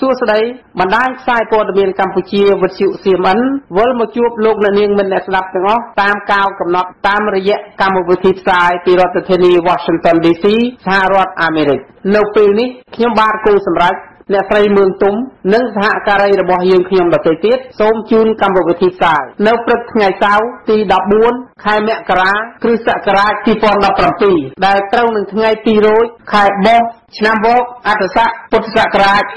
Suốt đây, bạn đang sai qua đường miền Campuchia vật chịu xiêm ấn với một chút lục nạn nhân mình đã lập từ ngõ tam cao cầm nọt tam rơi dẹt cầm một vật thịt sai từ Rotterdam Washington DC Sa Rot America. Lâu pin ní nhóm ba cô sầm ráiអ្នក ស្រី មឿង ទុំ និង សហការី របស់ យើង ខ្ញុំ ដទៃ ទៀត សូម ជូន កម្មវិធី ផ្សាយ នៅ ព្រឹក ថ្ងៃ សៅរ៍ ទី 14 ខែ មករា គ្រិស្តសករាជ 2017 ដែល ត្រូវ នឹង ថ្ងៃ ទី 2 ខែ បោះ ឆ្នាំ វក អត្ថសក ពុទ្ធសករាជ 2560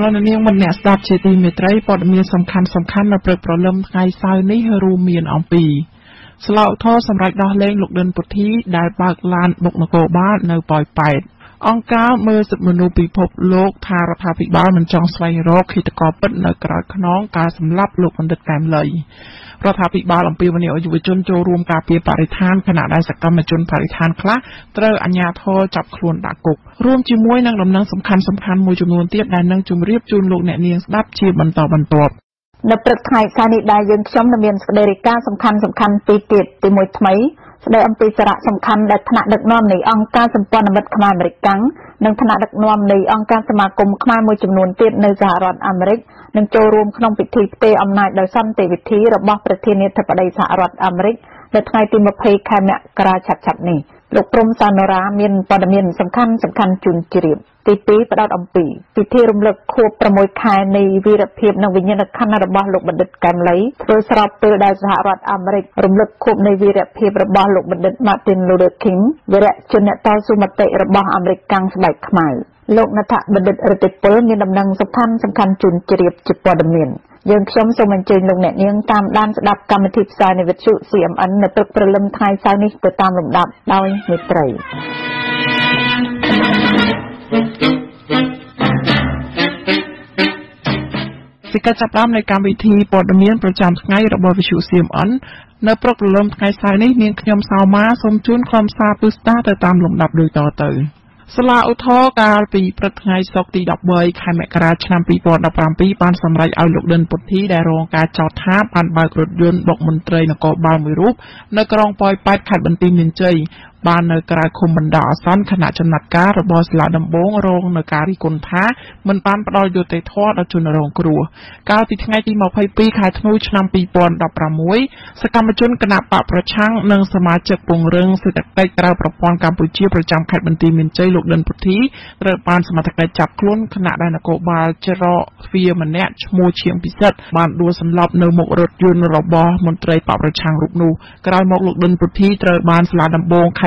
วันนี้มันเนี่ยสตาร์ทเชตีเมตรัยปอดมีสำคัญเราเปิดประเดิมไงซาวนี่รูมีนอมปีสลาวท่อสำหรับดอกเล้งหลุดเดินปุถีได้ปากลานบกนโกบ้านในปอยไปองก้าเมื่อสุดมนุปีพบโลกทารพาภิบ้านมันจองสไลโรคขีดกอปิดในกระดน้องการสำลับโลกมันเด็ดแกมเลยพระพาภิบ้านลำปีวันนี้อยู่จนโจรวมกาเปียปริธานขณะได้สักกรรมจนปริธานคละเตออัญญาท่อจับครวนดากุกรวมจิมวยนางลำนางสำคัญมวยจำนวนเตี้ยได้นางจุมเรียบจูนโลกแหนเนียงดับชีบันต่อบันตบนับประทายสานิดายังช่อมดำเนินสเดริก้าสำคัญปีติดติมวยทมัยแสดงอัมพีสระสำคัญและธนาดักนอมในองค์การสมปองอเมริกาอเมริกังหนึ่งธนาดักนอมในองค์การสมาคมขมายมวยจำนวนเตี้ยในสหรัฐอเมริกหนึ่งโจรวมขนมปิดทีเตอำนาจโดยสั้นเตวิธีระบอบประเทศในถัดไปสหรัฐอเมริกและทนายติมเพย์แคมกราชัดนี้หลบกรมซานราเมียนปอนเมียนสำคัญจุนจิริบตีปีประดอมปีปิธีรำลึกควบประมวยคายในวีรเพียบนวิญญาณขันระบอบหลบบัณฑิตแกมไลโดยสลับเตอได้สหรัฐอเมริการำลึกควบในวีรเพียบระบอบหลบบัณฑิตมาตินลูเดอร์คิงวีรชนตาสุมาเตระบอบอเมริกังสบายขมายโลกนัทบัณฑิตระติเปิลมีดำนังสำคัญจุนจิริบจิปอนเมียนยังชมสมันเจนลงแหนเนียงตามด้านสดับกรรมทิพย์สายในวิชุเสียมอันในตึกประลมไทยสายนี้ไปตามลำดับดาวมิตรัยสิกาจับร่ำในการวิธีปอดเมียนประจำไงระบบวิชุเสียมอันในปรกประลมไทยสายนี้เนียงขยมสาวมาสมชุนความซาปุสตาแต่ตามลำดับโดยต่อเตยสลาอุทอกาปีประทายสกตีดับเบยไขแมกราชนำปีปอนดับรามปีปานสำไรเอาหลกเดินปุถีได้รองการจอดท้าปานบากรดยนต์บอกมนตรีนกบาลมือรูปในกรองปอยปัดขัดบันตีมินเจยบานในกราคมบรรดาซ้อนขณะจำนัดการระบอสลาดำบงโรงในการิกลท้ามันปานปลอยโยเตทอดจุนโรงกลัวก้าวติดไงตีมาไพปีขายธนูชนำปีปอนดับรามวยสกรรมจุนกนาปะประชังนางสมาชิกปงเริงเสด็จใต้กราประปอนกัมพูชีประจำขัดบันตีมินเจยเดินปุถีเรือปานสมัติการจับคลุ้นขณะได้นโกบาลเจรอเฟียมันแนชโมเชียงพิเศษบานดัวสำหรับเนมกรถยนต์รบมนตรีปราบประชังรุกนูกลายมกหลกเดินปุถีเรือบานสลาดำบงไข่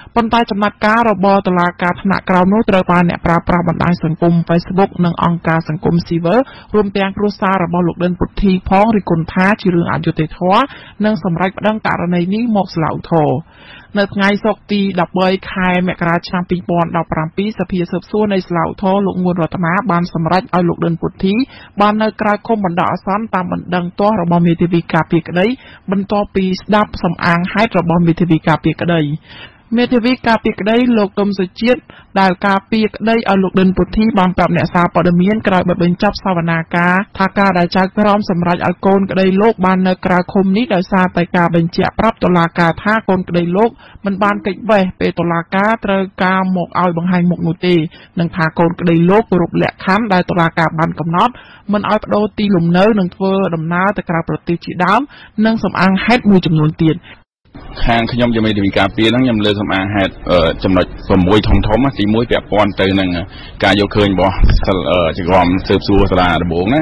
ปนตายจำนัดการรบตลาการธนากราวโนตระปานเนี่ยปราบบันดาสังคมเฟซบุ๊กนางองค์การสังคมซีเวอร์รวมเตียงครูซาระบหลกเดินปุถีพ้องริกลท้าจิรืงอายุเตทว่านางสำหรับดังกรณีนี้หมกสลาวโทเนื้อไงสกตีดับเบยคายแมกราชังปีบอลดับปรามปีสเพียเสิบสู้ในสลาวโทหลงงวนรัตนาบานสำรักเอาหลกเดินปุถีบานเนื้อกระคมบรรดาซ้อนตามบันดังตัวระบเมติวิกาเปียกได้บรรทอปีดับสำอางให้ระบเมติวิกาเปียกได้เมทวิกาปีกได้โลกกมสุจิตดาวกาปีกได้เอาหลกเดินปุถีบางปรับเนสาปอดเมียนกลายเป็นจับสาวนากาทากาได้จากพร้อมสำหรับอัลโกนก็ได้โลกบานเนกราคมนี้ดาวซาไตกาเป็นเจียปรับตลากาท่าโกนก็ได้โลกมันบานเกยเวเปตลากาตรกาหมกเอาบางไฮหมกนูตีหนึ่งทาโกนก็ได้โลกรุกแหลกค้ำได้ตลากาบานกำนอดมันเอาโดตีหลุมเนื้อหนึ่งเฟอดำนาแต่กราปฏิจิดามหนึ่งสำอางให้มือจำนวนเตียนทางขยมจะไม่ได้มีการเปลี่ยนทั้งยำเลือดสำอางแฮดจำนวนสมวยทองทอมสีมวยแบบปอนเตอร์นั่งการโยเคยบอกจะกรอมเสิร์ฟซัวสลาดบงนะ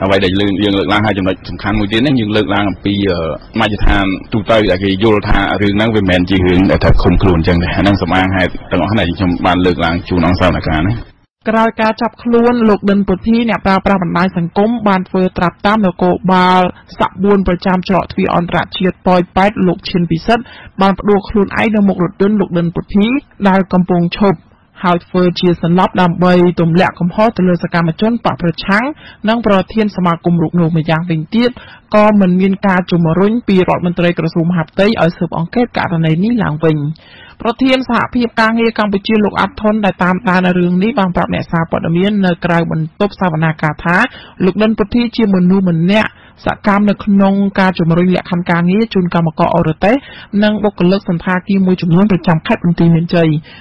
เอาไว้ได้เรื่องยังเลิกล่างให้จำนวนสำคัญมือเด็ดนั่นยังเลิกล่างอัมพีมาจะทานตูเตยแต่คือโยธาหรือนั่งเป็นแมนจีหึงแต่ถ้าคมครูนจังเลยนั่งสำอางให้ตั้งหลังขนาดที่ชมบานเลิกล่างจูน้องสาวหน้าการนะ กระจายจับคล้วนหลบเดินปุถีเนี่ยปราบปรามนายสังคมบานเฟอร์ตรับตามนโกบาลสับบุญประจำเจาะทวีออนรัดเฉียดปอยแปดหลบเชียนปีเซตบานประดูคล้วนไอเดอร์หมกหลบเดินหลบเดินปุถีดาวกำปงชบหาเฟอร์เชียสันลับดำใบตุ่มแหลกคำพ่อเตลสกามาจนปะประชังนั่งประเทียนสมาคมลูกหนูมาอย่างเป็นเตี้ยก็เหมือนเงินการจุ่มรุ่นปีรอดมันเตยกระทรวงมหาดไทยเอาสืบองเกตการในนี้หลังเป็นประเทียนสหพิบกลางเฮกังไปจีลูกอัดทนได้ตามตาในเรื่องนี้บางปรับเนี่ยสาปดเมียนในกลายบนตบสาวนากาธาลูกดันประเทศจีเหมือนนูเหมือนเนี่ยสกามในขนงการจุ่มรุ่นแหลกคันกลางนี้จุนกามกออรเตนั่งบกเลิกสันทากีมวยจุ่มรุ่นประจำคัดอุนตีเมียนใจ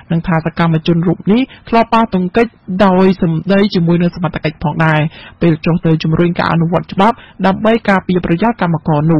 นั่งทาสกามมาจุนรูปนี้คลอป้าตรงก็โดยสมได้จุ่มมวยในสมัติกิจของนายเป็นจงเตยจุ่มรุ่นการอนุวัตฉบับดับใบกาปีประยะกามกอหนู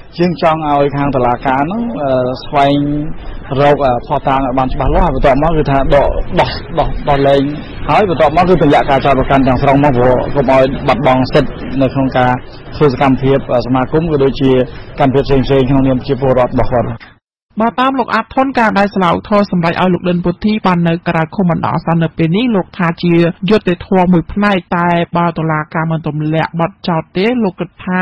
จึงจองเอาทางตลาดการนั้นสไฟเราพอทางบานฉบับล้อไปต่อมาคือทางโดดอลเลงหายไปต่อมาคือตัวอย่างการจราจรอย่างสรงมากกว่าก็มอยบัดบองเสร็จในโครงการธุรกรรมเพียบสมาคมก็โดยเฉพาะการเพียบเชิงของเนียมจีโปรดบอกว่ามาตามหลกอัดทนการได้สลาวทอสำหรับเอาหลกเดินปุถีปันในกระดาษคมนอสันเนเป็นนี้หลกทาเจียยศเตทวงมือพนายตายบาตลาการมันตมแหลกบัดเจ้าเตหลกกระทา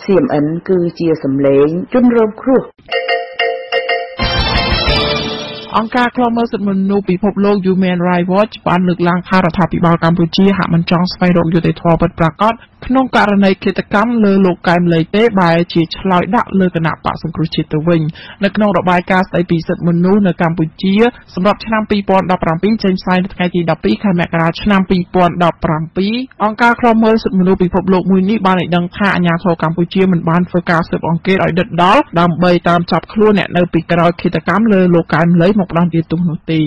เสียมอันคือเจียสำเลงจุนรวมครัวองค์การคลองเมืองสุดมนุษย์ปีพบโลก Human Rights Watch ปานลึกลางคารัฐาพิบาลกัมพูชีหามันจองสไปโดกอยู่ในทอเปิดปรากฏขนมการในกิจกรรมเลือโลกกายเลยเตะบายจีฉลอยดักเลือกระนาบปะสังครุชิตวิงในขนมระบายการใส่ปีสุดมนุษย์ในกัมพูชีสำหรับชนามปีปอนดับปรามปีเจนไซน์ในไงจีดับปีไข่แมกราชนามปีปอนดับปรามปีองค์การคลองเมืองสุดมนุษย์ปีพบโลกมูลนิธิบานในดังท่าญาโทกัมพูชีเหมือนบานเฟอร์กาเสิร์ฟองเกตไอเด็ดดอลดำใบตามจับคล้วนเนี่ยในปีกระกิจกรรมเลือโลกกายเลยกลางเดือนตุลาคม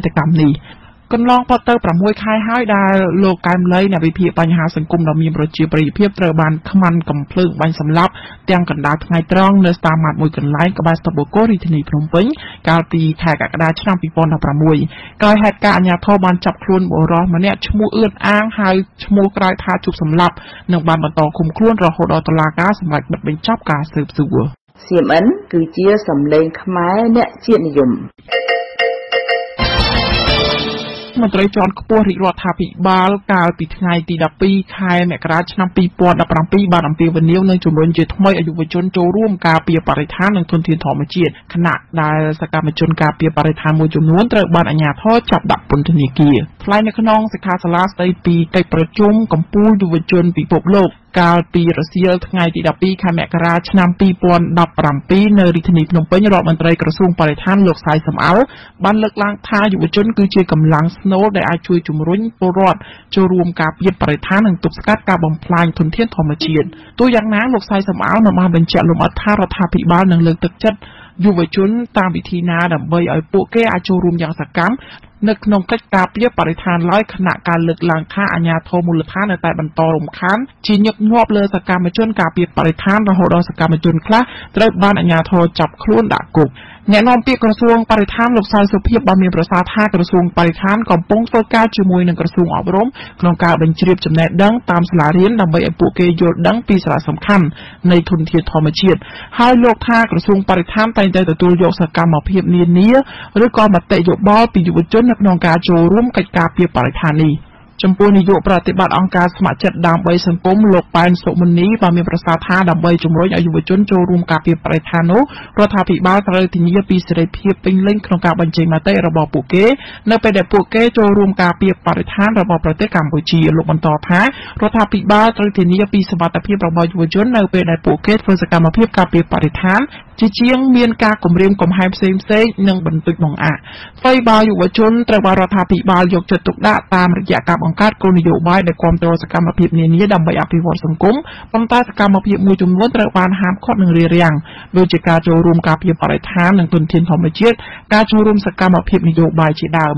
ตกรรมนี้กำลังพอเตอร์ประมวยคายห้อยดาโลกการเลยในวิพีปัญหาสังคมเรามีประจีปรีเพียบเตอร์บานขมันกำเพลิงบันสำลับเตียงกันดาทไงตรองเนสตามาดมวยกันไล่กับบาสตบโกริทนีพรมเป้งกาตีแขกกระดาชนำปีปอนดับประมวยกายแหกการยาทอบันจับครูนโบรอมาเนี่ยชมูเอื้อนอ้างหายชมูกลายทาจุกสำลับหนึ่งบานบรรทอคุมครูนรอโหดอตลาก้าสมัยบัดเป็นชอบการสืบสัวเสียมอันคือเจียสำเลงขมายเนี่ยเจียนิยมมันตรายจอนขบวนริรถาภิบาลกาลปิดไงตีดับปีคายแมกราชนำปีปอนดับรัมปีบานอัมพีวันเนี้ยในจุดวันเจ็ดทำไมอายุวชนโจร่วมกาเปียปริธานหนึ่งทนทีนถอมเจียดขณะได้สกามชนกาเปียปริธานมวยจำนวนตรายบานอัญญาทอจับดับปุณธนิกีไล่ในขนองสกาสลาสไตปีไตประจุมกัมปูยุวชนปีปกโลกกาลปีรัสเซียไงตีดับปีคายแมกราชนำปีปอนดับรัมปีเนริธนิพนมเปยรอมันตรายกระทรวงปริธานหลกสายสมเอาบันเลิกล้างทายุวชนคือเจียกำลังโน้ตได้อาช่วยจุ่มรุ่นตัวรอดจะรวมกับยึดปริธานหนึ่งตุกสกัดการบำพลายทนเทียนธรรมเชียนตัวอย่างนั้นหลกไซสมเอาหนามาเป็นเจริญอัตถารัฐาภิบาลหนึ่งเลือกตึกจัดอยู่ไว้จนตามวิธีนาดับเบย์ไอโปเกออาชูรวมอย่างสักกัม นึกนงกกาเปียปริธานร้อยขณะการเลือกหลังค่าอัญญาโทมูลค่าในแต่บันตอรมคันจีนยกงบเลยสกามาจนกาเปียปริธานระหดสกามาจนคละตรบ้านอัญญาโทจับคลุ้นด่ากุกแนะนำเปียกระทรวงปริธานหลบซอยสุเพียบบามีประสาท่ากระทรวงปริธานกำปงโตก้าจูมวยหนึ่งกระทรวงอบรมกองการบัญชีจำแนกดังตามสลาเรียนดำใบปุเกยดดังปีสลาสำคัญในทุนเทียนทอมเชียดให้โลกท่ากระทรวงปริธานตั้งใจต่อตัวโยกสกามาเพียบเนียนเนี้ยหรือกองมาเตะโยบอปีอยู่บนจนนักนองการโจร่วมกิจการเพียบปริธานีจำปูนิยมปฏิบัติองค์การสมัครจัดดำใบสังคมโลกปานสมุนีบามีประสาทาดำใบจมร้อยอายุวชนโจรุมกาเปียปริธานุรัฐาภิบาลตระตินียปีเสด็จเพียบเป็นเล่นโครงการบรรจัยมาเตะระบอบปุเกเนเปเดปุเกโจรุมกาเปียปริธานระบอบประเทศกัมพูชีลงบรรทอท้ารัฐาภิบาลตระตินียปีสวัสดิ์เพียบระบอบยุวชนเนเปเดปุเกเฟอร์สกามเพียบกาเปียปริธานจีเจียงเมียนกากมเรียมกมไฮเซมเซนงบรรทุกมองอะไฟบายุวชนตระวารัฐาภิบาลยกจตุกดาตามระยะการองค์การกลนโยบายในความตรวจสกรรมพิบเนียนี้ดำใบอภิวรสังคมปัญตาสกรรมพิบมูจุ่มล้วนตระวานหามข้อหนึ่งเรียงโดยจากการโจรมการพิบปริธานหนึ่งตุนเทียนทอมเชียดการโจรมสกรรมพิบนโยบายจีดำ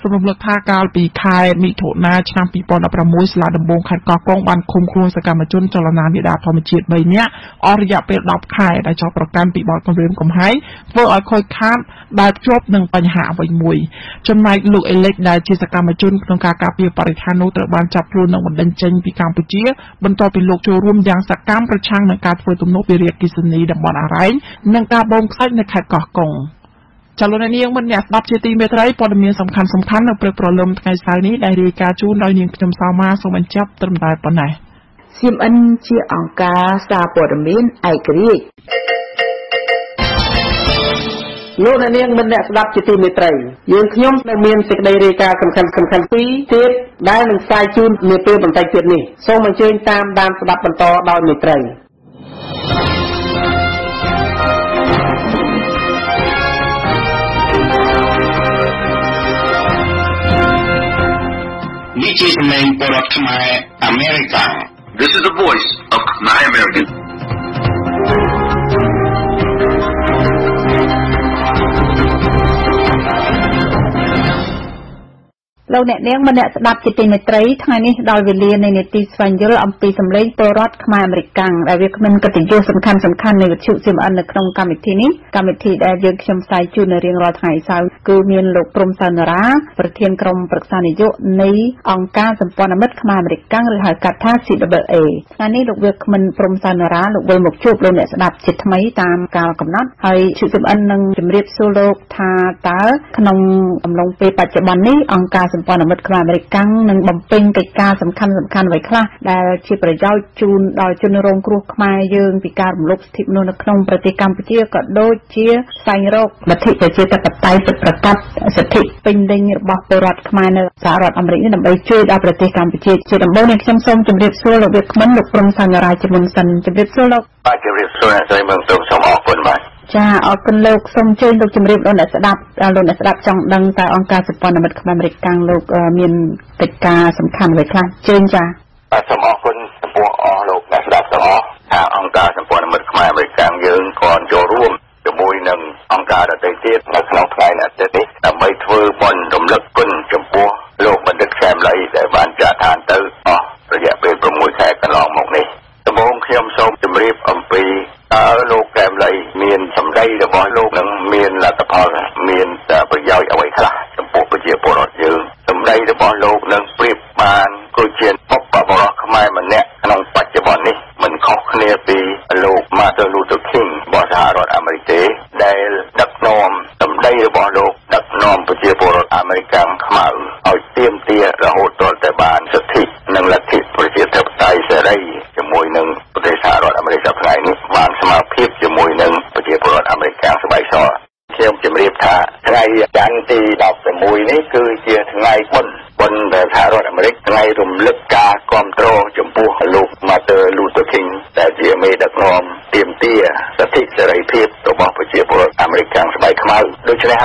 สำหรับเลือกท่ากาลปีคายมีโถนาชางปีปอนอประมุสลาดำบงขัดกอกล้องบันคมครูสกรรมจนจรณาเนดาทอมเชียดใบเนี้ยอริยะเป็นดอกไข่ได้ชอบประกันปีบอลกำเริบกำไห้เพื่อคอยค้านได้จบหนึ่งปัญหาใบมวยจำนายลูกเอเล็กได้ชีสกรรมจนต้องการพิบปริธานตระบานจับรูนองวันดันเจนปีกัมพูชีบรรทอเป็นโลกโจรวมอย่างสักการประชังในการฟื้นตัวโนบิเรียกิสเนียดับบอลอะไรนังกาบงไซในขัดเกาะกงจารณาเนียงมันเนี่ยดับเจตีเมตรไรปอดเมียนสำคัญในเปลือกปลอมไงสายนี้ได้รีการจูนได้เนียงจำสาวมาสมัญจับตรมได้ปนไหนซิมอันเชียองกาซาปอดเมียนไอกรีโลกนี้มันได้รับจิตวิตรัยยังขย่มในเมียนศึกในเรื่องการสำคัญที่เจ็บได้หนึ่งสายจูนในเปลือกบรรทัดเจ็ดนี้ส่งมันเชื่อตามดามสลับบรรทอดาวมิตรัยนี่คือสำเนียงปรดขมายอเมริกัน This is the voice of Khmer Americanเราเนี่ยเลี้ยงมันเนี่ยดับจิตในไตรทางนี้ดาววิเลียนในเนติสฟันเยออัมปีสำเร็จโปรรอดขมายอเมริกันได้เรียกมันกติโยสำคัญในวัตถุสิมอันในขนมกรรมวิธีนี้กรรมวิธีได้เรียกชมสายจูนในเรียงรอดหายสาวคือเมียนโลกกรมสานาประเทียนกรมปรึกษานิยในองค์การสัมปนาเม็ดขมายอเมริกันหรือหายกัดท่าสิดเบเออันนี้ลูกเวกมันกรมสานาลูกเวกหมกชูบเราเนี่ยดับจิตทำไมตามกาวกับนัดให้ชุดสิมอันนึงจำเรียบโซโลทาตาขนมกำลังไปปัจจุบันนี้องค์การปอนอเมริกันอเมริกันหนึ่งบำเพ็ญกิจการสำคัญไว้ค่ะได้ชีประยาวจูนดอยจุนรงครูขมายยืงปีการหลบทิพนนครนมประติกรรมเจียก็โดยเจียไซโรคบัติจะเจตปัตไตสุประทับสถิตเป็นเด้งบอกปรดขมายในสหรัฐอเมริกาดำไปช่วยดาวประติกรรมเจียเจดำเบลในช่างส้มจำเรียบสู้เราเบียกมันหลบกรมสังรายจมุนสันจำเรียบสู้เราจำเรียบสู้ในใจเมืองตรงสมออกผลมาจะออกเป็นโลกสมเจนโลกจำเรียบโลกนักสดับจังดังตาองค์การสปอนอเมริกันอเมริกันโลกมีกิจการสำคัญไว้ครับเจนจ้าสมอคนสปอนอโลกนักสดับสมอทางองค์การสปอนอเมริกันอเมริกันยืนก่อนโจร่วมจะมวยหนึ่งองค์การได้เทียบนักสนับสนุนนักเด็กแต่ไม่ถือบอลดมเลิกก้นจมปัวโลกมันดึกแซมไหลแต่บ้านจะทานตื้อระยะเป็นประมวยแขกกันลองมองนี่สมองเขียมสมจำเรียบอัมปีโลกแกมไหลเมียนสำได้แต่พอโลกนั้นเมียนละตะพอเมียนจะไปย่อยเอาไว้ขลังจมปูไปเจียปรดยืนสำได้แต่พอโลกนั้นปริบบานกูเชียนพบปะปรดขมายมันเนี่ยขนมปัจจุบันนี่มันข้อเนียปีโลกมาเตอร์ลูตุคิงบอสหารอเมริกาได้ดักนอมสำได้แต่พอโลกดักนอมไปเจียปรดอเมริกันขมาเอาเตี้ยมเตี้ยระโหดตัวแต่บานสถิตนั่งละทิปเจียเทปไตเสรีจมวยหนึ่งประเทศสหรัฐอเมริกาไงนี่บางสมาเพียบจมวยหนึ่งประเทศปรดอเมริกาสบายซอเที่ยวจมเรียบท่าไงจันตีดอกจมวยนี่คือเจียไงบนแต่สหรัฐอเมริกาไงรวมเลือกกากรมโตจมปูลูกมาเตอร์ลูตัวคิงแต่เจียเมดักนอมเตี้ยมเตี้ยสถิตเสรีเพียบตัวบอกประเทศปรดอเม ริกจังสบายขมาโดยเฉพาะใ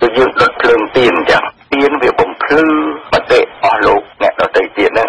ตัวยืดลดเพลิงตีนจังตีนเวียบผมพลื้อมาเตะออโลกเนี่ยเราเตะตีนนั่ง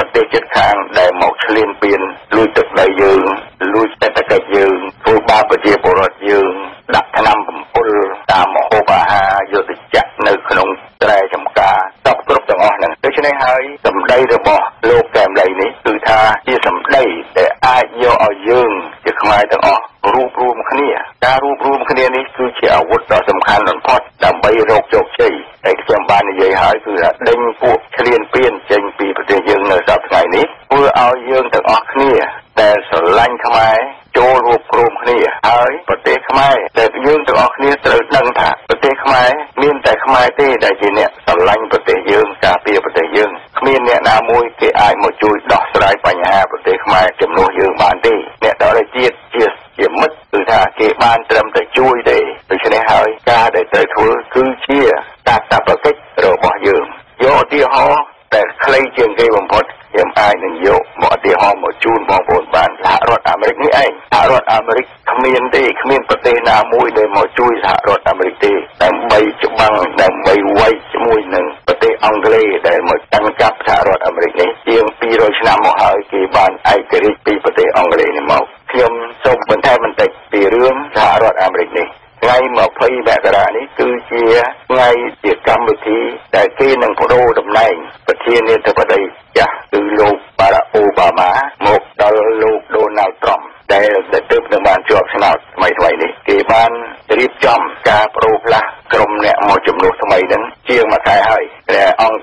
ระเทศเจ็ดข้างได้หมอกเฉลี่ยเปลี่ยนลุยตึกใบยืนลุยแต่ตะเกียบยืนฟูบาประเทศโปรตุเกสดักขนำผมปุลตามหมอกโอบาฮาโยติจักรในขนมไตรจำกาตบกรุบต่างอ่อนนั่นโดยเฉพาะให้สำได้ระบอบโลกแกมใดนี้คือท่าที่สำได้แต่อายโยออยยืนจะขมายต่างอ่อนรูปรวมขณีการรูปรวมขณีนี้คือเชี่ยวอาวุธต่อสำคัญหลังพอดดำใบโรคโจกชัยในเชียงบานใหญ่หายคือเด้งพวกเฉลี่ยเปลี่ยนเจงปีประเดี๋ยวยืนในสัปดาห์นี้เพื่อเอายืนต่างออกนี่แต่สลันขมายโจรวบรวมขณีหายประเดี๋ยวขมายแต่ยืนต่างออกนี่เติร์ดดังถ่าประเดี๋ยวขมายมีนแต่ขมายที่ได้ยินเนี่ยสลันประเดี๋ยวยืนกาเปียประเดี๋ยวยืนมีนเนี่ยนามวยเกอายหมดจุยดอกสลายปัญหาประเดี๋ยวขมายจำนวนยืนบานที่เนี่ยเราได้เจียดเกี่ยมมัดคือถ้าเกี่ยบ้านเติมแต่ช่วยได้โดยเฉพาะให้กาได้เติมทัวร์คือเชี่ยตาประเทศเราบ่เยิมโยตีฮอแต่ใครเจียงเกี่ยมพอดเกี่ยมไอหนึ่งโยบ่ตีฮอบ่จูนบ่บนบ้านสหรัฐอเมริกนี่ไอ้สหรัฐอเมริกขมิ้นตีขมิ้นประเทศนามวยได้บ่ช่วยสหรัฐอเมริกตีแต่ใบจบังแต่ใบไว้จมวยหนึ่งประเทศอังกฤษได้บ่ตั้งจับสหรัฐอเมริกนี่เจียงปีโรชนาโมหะเกี่ยบ้านไอเกริปีประเทศอังกฤษนี่มากเกี่ยมส่งบนแท้มันแต่ตีเรื่องสหรัฐอเมริกนี่ไงมาพยแบบกระดานี้คือเชียไงเจียกรรมวิธีแต่ที่นังพโรดำแหน่งประเทศเนเธอร์แลนด์จะคือโลกบาราโอบามาโมกดอลโลกโดนัลด์ทรัมป์แต่เติบในบ้านจวบชนะสมัยไว้นี่เกี่ยบ้านรีบจอมกาโปรกละกรมเนี่ยมอจมโนสมัยนั้นเชียงมาขายให้แต่องค์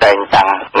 แต่งจังใน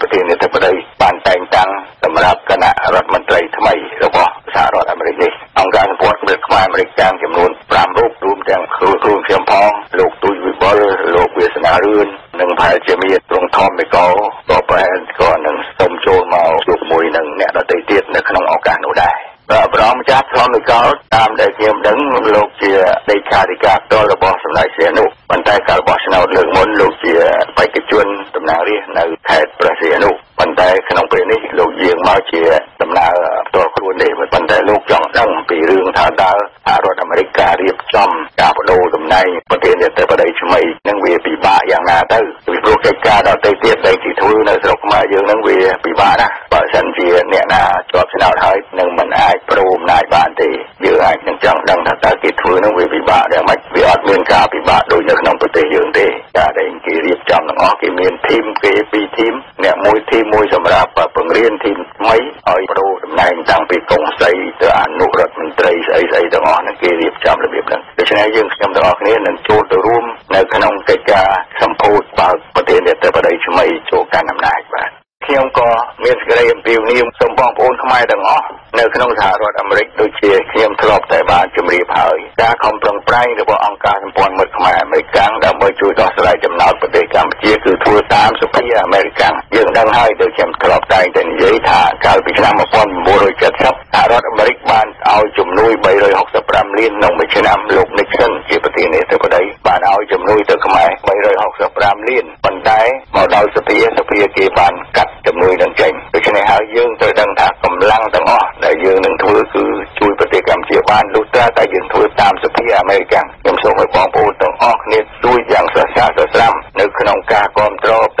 ประเทศเนี่ยเธอประเดี๋ยวบานแต่งจังสำหรับคณะรัฐมนตรีทำไมแล้วก็สหรัฐอเมริกาองค์การสัมพันธ์มิตรขมายอเมริกันจำนวน3 รูปรวมทั้งครูเชียงพองโลกตุยวิบลโลกเวสนารื่นหนึ่งภายเจมีตรงทอมไปก็ต่อไปก็หนึ่งสมโจมาจุกมวยหนึ่งเนี่ยเราเตะเตี้ยในขนมองค์การหนูได้แบบร้องจับพร้อมไปก็ตามได้เยี่ยมดังโลกเชียในคาริกาตัวระบอบสลายเสียนุบันไดการบอชนาเรื่องมนโลกเชียไปกระชวนตำนานเรียนในแถบประเสียนุบันไดขนมเปรี้ยนี่โลกเยี่ยงมาเชียตำนานตัวครูเดชบันไดโลกจ้องดังปีเรื่องทาดาอารถอเมริกาเรียบจอมกาบโดตำนานประเทศเนี่ยแต่ประเดี๋ยวช่วยนั่งเวียปีบะอย่างนาเตอร์วิโรเกกาเราเตะเตี้ยในกี่ทุ่งในสลบมาเยอะนั่งเวียปีบะนะบอชันเชียเนี่ยนะจอบชนาไทยหนึ่งมันไอโปรมนายบ้านตีเยอะไอ้หนึ่งจังดังทัศน์กิจฟื้นวิบิบะเดี๋ยวมาวิอัดเมืองกาบิบะโดยนักนำประเทศยืนตีจะได้กี่เรียบจำหนังอ้อกี่เมียนทีมกี่ปีทีมเนี่ยมวยทีมมวยสำหรับเปิงเรียนทีมไม่เอาโปรนายจังปีกงไซตัวอนุรักษ์มันไตรไซต่างอ้อนั่งกี่เรียบจำระเบียบนั่นโดยเฉพาะยังจำต่างอ้อนี้นั่งโจทย์ร่วมในขนมเกกาสัมโพธบางประเทศเนี่ยแต่ประเดี๋ยวไม่โจการนำนายบ้านเที่ยงก็เมียนกระไรเอ็มพิวนิมสมปองโอนขมายต่างอ้อในขนมสหรัฐอเมริกาโดยเชี่ยเขี่ยมทลอบแต่บาจมรีพายดาคอมปรองไพร์หรือว่าองค์การสัมพันธ์มิตรขมายอเมริกันดำไปช่วยต่อสลายจำนวนประเทศกัมพูชีคือทัวร์ตามสุภีอเมริกันยื่น ดังให้โดยเข็มกรอบใจแต่ยิ่งถ้าการพิจารณามาป้อนบุรุษจัดซับถ้ารถอเมริกบานเอาจุ่มนุ้ยใบเลยหกสิบรำเลี้ยนนองไปชนะลูกนิกสันจีปฏิเนธก็ได้บานเอาจุ่มนุ้ยตัวขมายใบเลยหกสิบรำเลี้ยนปันได้มาดาวสเปียกีบานกัดจุ่มนุ้ยดังเจงโดยชนะหายื่นโดยดังถ้ากำลังต่างอ้อได้ยื่นหนึ่งทุ่ยคือช่วยปฏิกรรมเจียบานลูกตาได้ยื่นทุ่ยตามสเปียอเมริกันยมส่งไปป้องปูต่างอ้อนิดช่วยอย่างสะสะสะซ้ำในขนมกากรมตรอบต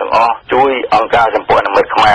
ต่างอ้อจุยองกาสัมปวนเมื่อขมาย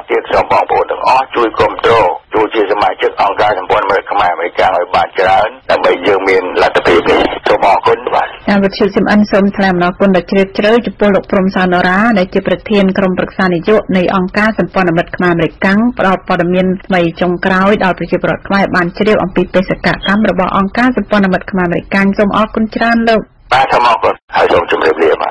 กเตี้ยส่งปองโบต่างอ้อจุยกลมโตจุยเจียสมาชิกองการสัมปวนเมื่อขมายมาจังไอบานเจริญแต่ใบยืงมีลัตติปีส่งมองคนวันการประชุมสิบอันสมแถลงนอกคนแบบเชิดเชิดจุดปลุกพรมซานอราได้จีประเทียนกรมปรึกษานิยมในองการสัมปวนเมื่อขมายมาจังประกอบปอดมีนใบจงกราวดาวประชุมปลอดขมายบานเชี่ยวองปีเปสกะตามระบบองการสัมปวนเมื่อขมายมาจังส่งออกคนเจริญลูกป้าทำออกก่อนให้ส่งจุ่มเรียบเรียบมา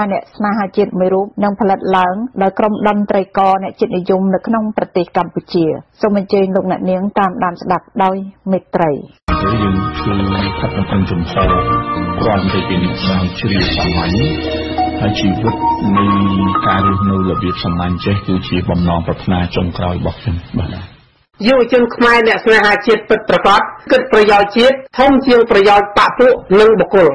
มาเนี่ยสมาชิกจิตไม่รู้นางผลัดหลังและกรมดำไตรกรเนี่ยจิตนิยมในขนมปฏิกัมพูชีสมัยเจริญลงเนี่ยเนียงตามดามสดับโดยเมตไตรยังคือพัฒนาการจุ่มเศร้ากรอนไปเป็นนางเชี่ยวสมัยชีวิตในการนูระเบียบสมัยเจ้าคือชีบอมนองปรารถนาจงกลอยบอกฉันบ้างยูจึงขมายเนี่ยสมาชิกเปิดประกอบเกิดประโยชน์ชีพท่องเที่ยวประโยชน์ปะปุหนึ่งบุคคล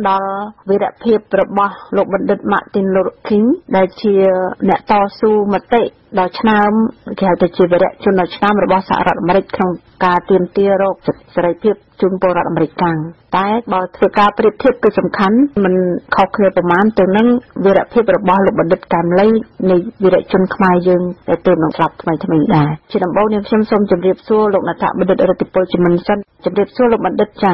ดอวิระเพียบระบะโลกบันดาลมาตินโลคิงได้เชียเนตต่อสู้มาเตะดาวชนามเกี่ยวกับชีวิตชนดาวชนามระบอบสหรัฐอเมริกาการเตรียมเตี้ยโรคสลายเพียบจุนโบราณอเมริกันแต่บอสการเปรียบเทียบก็สำคัญมันเขาเคยประมาณตัวนั้นวิระเพียบระบอบโลกบันดาลการไล่ในวิระชนขมายยังแต่เติมลงกลับทำไมได้ชนบอลเนี่ยเชื่อมสมจำเรียบสู้โลกนาถบันดาลอรติโปจิมันสันจำเรียบสู้โลกบันดาลจ้า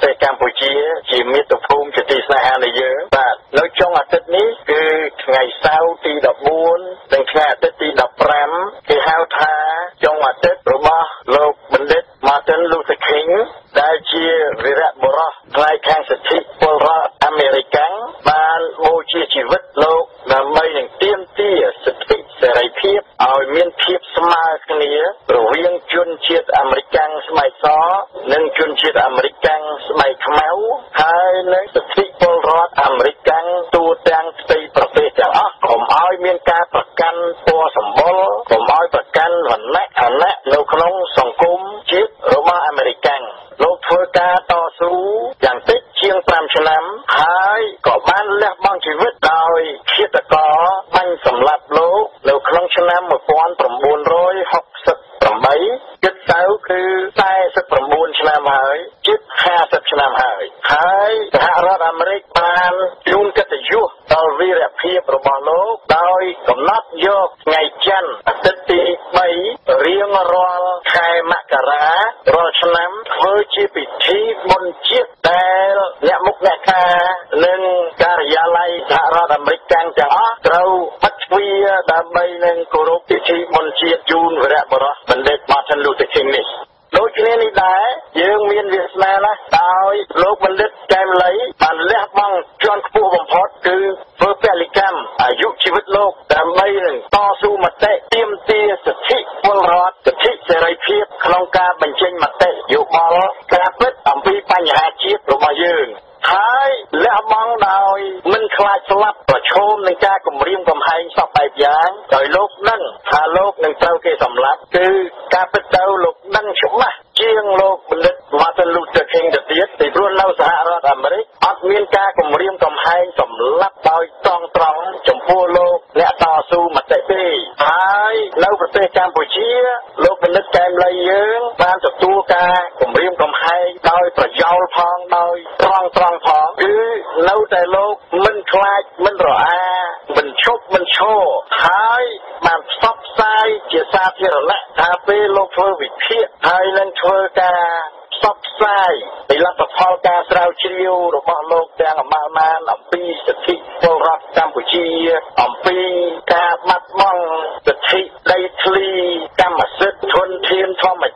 ทศกัมพูชีจีมิตรภูมิจะตีสหายในเยอะบาทแล้วช่วงอาทิตย์นี้คือไงเสาร์ตีดับบุญตั้งแต่อาทิตย์ตีดับแรมที่ห้าวท้าช่วงอาทิตย์รู้บ่โลกบันเด็ดมาจนลูกตะเข่งได้เชียร์วิระบุระไกลแข่งสถิตปลระอเมริกันบาลโมชีชีวิตโลกนำไม่หนึ่งเตี้ยมเตี้ยสถิตเสรีเพียบเอาเมียนเพียบสมาคเนียระเวียงจุนเชียร์อเมริกันสมัยซ้อหนึ่งจุนเชียร์อเมริกันสมัยขมาวไทยหนึ่งสถิตปลระอเมริกันตัวแดงตีประเทศจะอ้อผมเอาเมียนการประกันตัวสมบูรณ์ผมเอาประกันวันแรกอันแรกเราขนมสังคมชีวิตเรามาอเมริ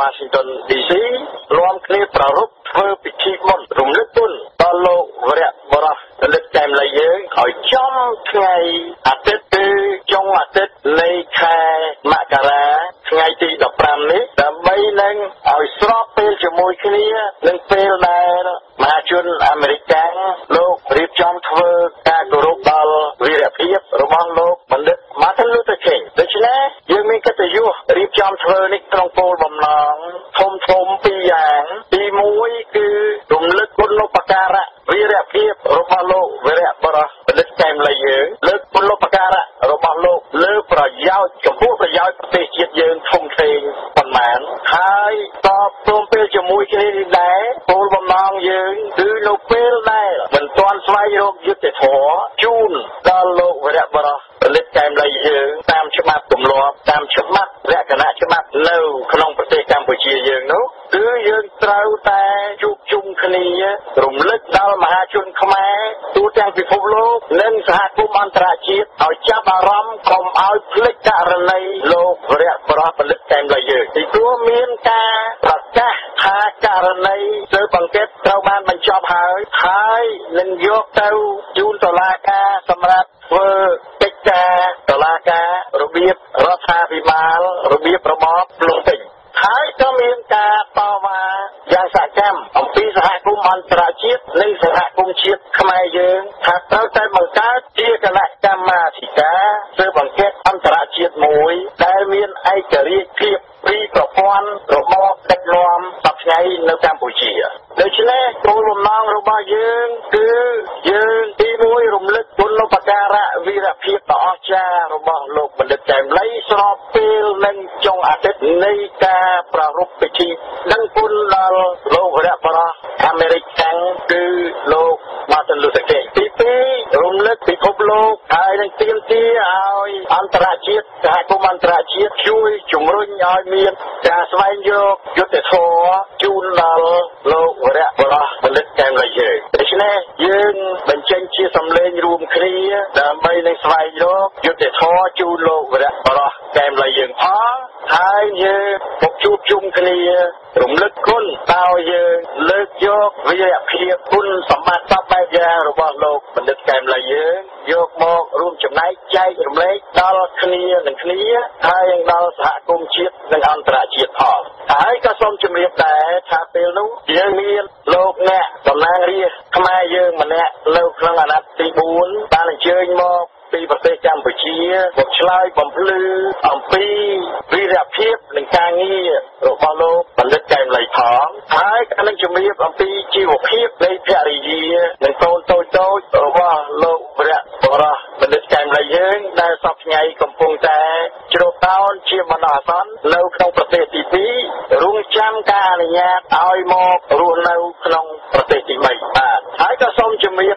Washington, D.C. รวม Hãy subscribe cho kênh Ghiền Mì Gõ Để không bỏ lỡ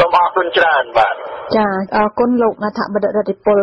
Som akun ceran, Pak. Ya, akun luk ngatak bedak-bedak dipul.